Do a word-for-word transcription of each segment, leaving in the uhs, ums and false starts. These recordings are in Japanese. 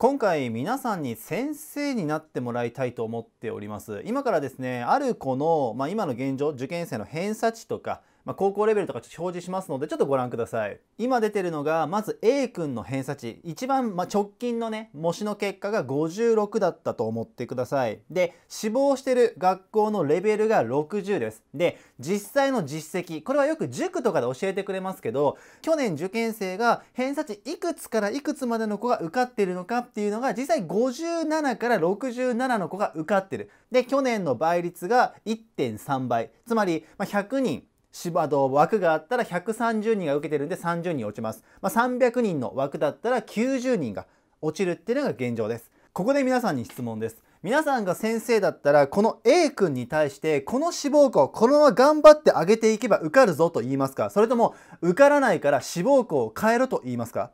今回皆さんに先生になってもらいたいと思っております。今からですね、ある子の、まあ、今の現状、受験生の偏差値とか、まあ、高校レベルとかちょっと表示しますので、ちょっとご覧ください。今出てるのがまず A 君の偏差値、一番、まあ、直近のね模試の結果がごじゅうろくだったと思ってください。で、志望してる学校のレベルがろくじゅうです。で、実際の実績、これはよく塾とかで教えてくれますけど、去年受験生が偏差値いくつからいくつまでの子が受かってるのかっていうのが、実際ごじゅうななからろくじゅうななの子が受かってる。で、去年の倍率が いってんさん 倍、つまり、まあ、ひゃくにん芝道枠があったらひゃくさんじゅうにんが受けてるんでさんじゅうにん落ちます。まあ、さんびゃくにんの枠だったらきゅうじゅうにんが落ちるっていうのが現状です。ここで皆さんに質問です。皆さんが先生だったら、この A 君に対してこの志望校このまま頑張って上げていけば受かるぞと言いますか、それとも受からないから志望校を変えろと言いますか。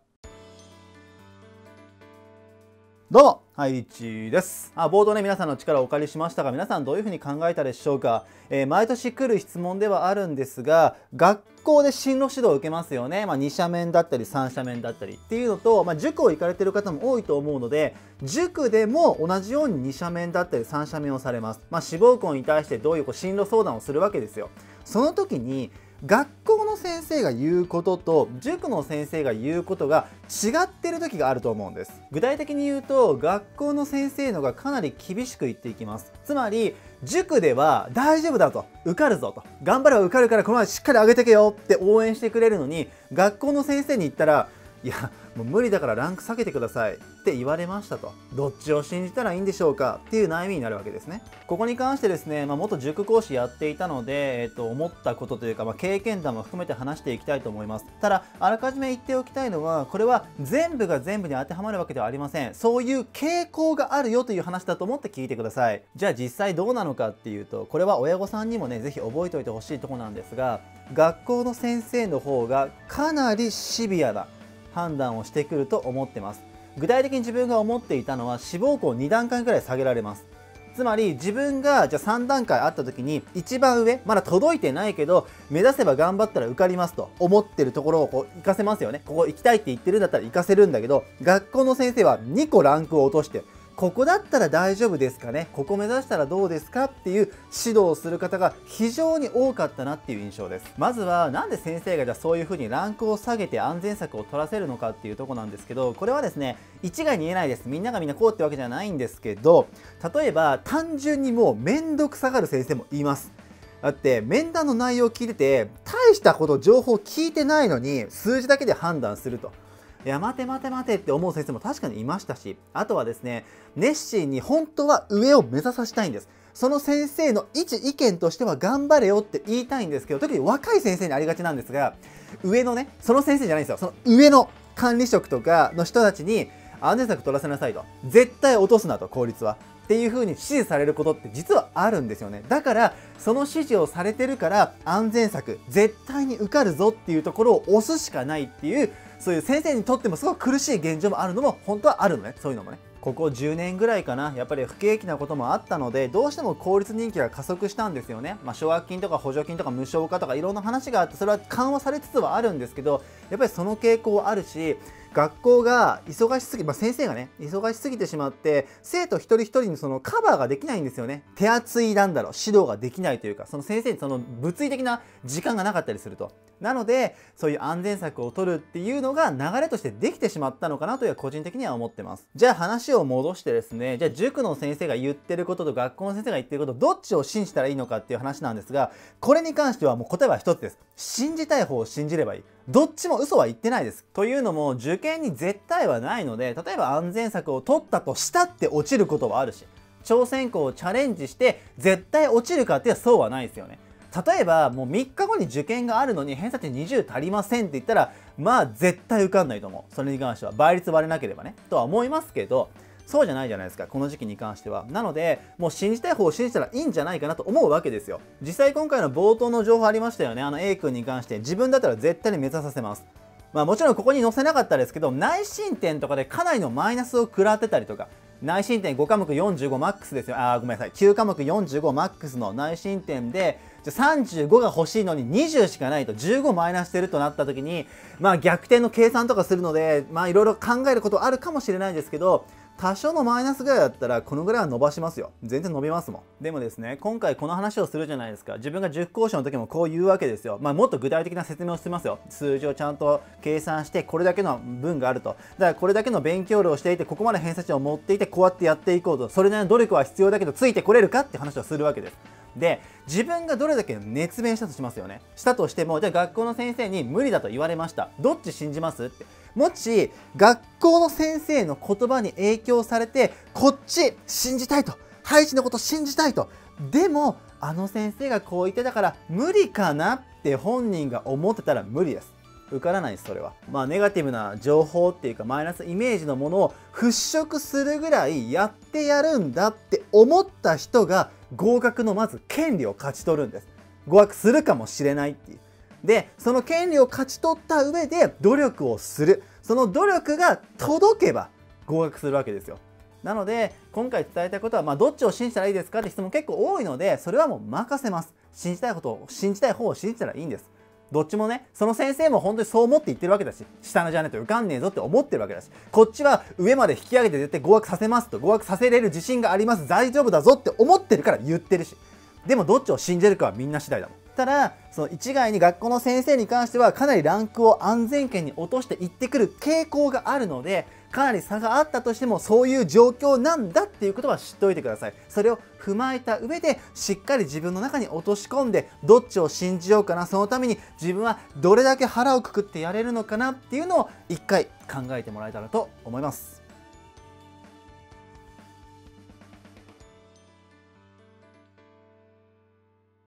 どうも、はい、リッチーです。あ、冒頭ね、皆さんの力をお借りしましたが、皆さんどういうふうに考えたでしょうか。えー、毎年来る質問ではあるんですが、学校で進路指導を受けますよね。まあ、に斜面だったりさん斜面だったりっていうのと、まあ、塾を行かれてる方も多いと思うので、塾でも同じようにに斜面だったりさん斜面をされます。まあ、志望校に対してどういう進路相談をするわけですよ。その時に学校の先生が言うことと塾の先生が言うことが違ってる時があると思うんです。具体的に言うと、学校の先生のがかなり厳しく言っていきます。つまり塾では大丈夫だと、受かるぞと、頑張れば受かるからこのまましっかり上げてけよって応援してくれるのに、学校の先生に言ったら、いやもう無理だからランク下げてくださいって言われましたと、どっちを信じたらいいんでしょうかっていう悩みになるわけですね。ここに関してですね、まあ、元塾講師やっていたので、えっと、思ったことというか、まあ、経験談も含めて話していきたいと思います。ただあらかじめ言っておきたいのは、これは全部が全部に当てはまるわけではありません。そういう傾向があるよという話だと思って聞いてください。じゃあ実際どうなのかっていうと、これは親御さんにもね是非覚えておいてほしいところなんですが、学校の先生の方がかなりシビアだ判断をしてくると思ってます。具体的に自分が思っていたのは、志望校に段階くらい下げられます。つまり自分がじゃあさん段階あった時に、一番上まだ届いてないけど目指せば頑張ったら受かりますと思ってるところをこう活かせますよね。ここ行きたいって言ってるんだったら活かせるんだけど、学校の先生はにこランクを落として、ここだったら大丈夫ですかね、ここ目指したらどうですかっていう指導をする方が非常に多かったなっていう印象です。まずはなんで先生がじゃあそういう風にランクを下げて安全策を取らせるのかっていうとこなんですけど、これはですね一概に言えないです。みんながみんなこうってわけじゃないんですけど、例えば単純にもう面倒くさがる先生もいます。だって面談の内容を聞いてて大したこと情報を聞いてないのに数字だけで判断すると、いや待て待て待てって思う先生も確かにいましたし、あとはですね熱心に本当は上を目指させたいんです。その先生の一意見としては頑張れよって言いたいんですけど、特に若い先生にありがちなんですが、上のねその先生じゃないんですよ、その上の管理職とかの人たちに安全策取らせなさいと、絶対落とすなと効率はっていう風に指示されることって実はあるんですよね。だからその指示をされてるから安全策絶対に受かるぞっていうところを押すしかないっていう、そういう先生にとってもすごく苦しい現状もあるのも本当はあるのね。そういうのもねここじゅうねんぐらいかな、やっぱり不景気なこともあったのでどうしても公立人気が加速したんですよね。まあ、奨学金とか補助金とか無償化とかいろんな話があって、それは緩和されつつはあるんですけど、やっぱりその傾向はあるし、学校が忙しすぎ、まあ、先生がね忙しすぎてしまって生徒一人一人にそのカバーができないんですよね。手厚いなんだろう指導ができないというか、その先生にその物理的な時間がなかったりすると、なのでそういう安全策を取るっていうのが流れとしてできてしまったのかなという個人的には思ってます。じゃあ話を戻してですね、じゃあ塾の先生が言ってることと学校の先生が言ってること、どっちを信じたらいいのかっていう話なんですが、これに関してはもう答えは一つです。信じたい方を信じればいい。どっちも嘘は言ってないです。というのも受験に絶対はないので、例えば安全策を取ったとしたって落ちることはあるし、挑戦校をチャレンジして絶対落ちるかってそうはないですよね。例えばもうみっかごに受験があるのに偏差値にじゅう足りませんって言ったら、まあ絶対受かんないと思う。それに関しては倍率割れなければねとは思いますけど、そうじゃないじゃないですかこの時期に関しては。なのでもう信じたい方を信じたらいいんじゃないかなと思うわけですよ。実際今回の冒頭の情報ありましたよね。あの A 君に関して自分だったら絶対に目指させます。まあもちろんここに載せなかったですけど、内申点とかでかなりのマイナスを食らってたりとか、内申点ご科目よんじゅうごマックスですよ。あー、ごめんなさい。きゅう科目よんじゅうごマックスの内申点で、じゃさんじゅうごが欲しいのににじゅうしかないと、じゅうごマイナスしてるとなった時に、まあ逆転の計算とかするので、まあいろいろ考えることあるかもしれないですけど、多少のマイナスぐらいだったらこのぐらいは伸ばしますよ。全然伸びますもん。でもですね、今回この話をするじゃないですか。自分が塾講師の時もこう言うわけですよ。まあもっと具体的な説明をしてますよ。数字をちゃんと計算して、これだけの分があると。だからこれだけの勉強量をしていて、ここまで偏差値を持っていて、こうやってやっていこうと。それなりの努力は必要だけど、ついてこれるかって話をするわけです。で、自分がどれだけ熱弁したとしますよね。したとしても、じゃあ学校の先生に無理だと言われました。どっち信じますって。もし学校の先生の言葉に影響されて、こっち信じたいと、ハイジのこと信じたいと、でもあの先生がこう言ってたから無理かなって本人が思ってたら無理です。受からないです、それは。まあネガティブな情報っていうかマイナスイメージのものを払拭するぐらいやってやるんだって思った人が合格のまず権利を勝ち取るんです。合格するかもしれないっていう。で、その権利を勝ち取った上で努力をする。その努力が届けば合格するわけですよ。なので今回伝えたことは、まあ、どっちを信じたらいいですかって質問結構多いので、それはもう任せます。信じたいことを、信じたい方を信じたらいいんです。どっちもね、その先生も本当にそう思って言ってるわけだし、下のじゃねえと受かんねえぞって思ってるわけだし、こっちは上まで引き上げて絶対合格させますと、合格させれる自信があります、大丈夫だぞって思ってるから言ってるし、でもどっちを信じるかはみんな次第だもん。ただその一概に学校の先生に関してはかなりランクを安全圏に落としていってくる傾向があるので、かなり差があったとしてもそういう状況なんだっていうことは知っておいてください。それを踏まえた上でしっかり自分の中に落とし込んで、どっちを信じようかな、そのために自分はどれだけ腹をくくってやれるのかなっていうのを一回考えてもらえたらと思います。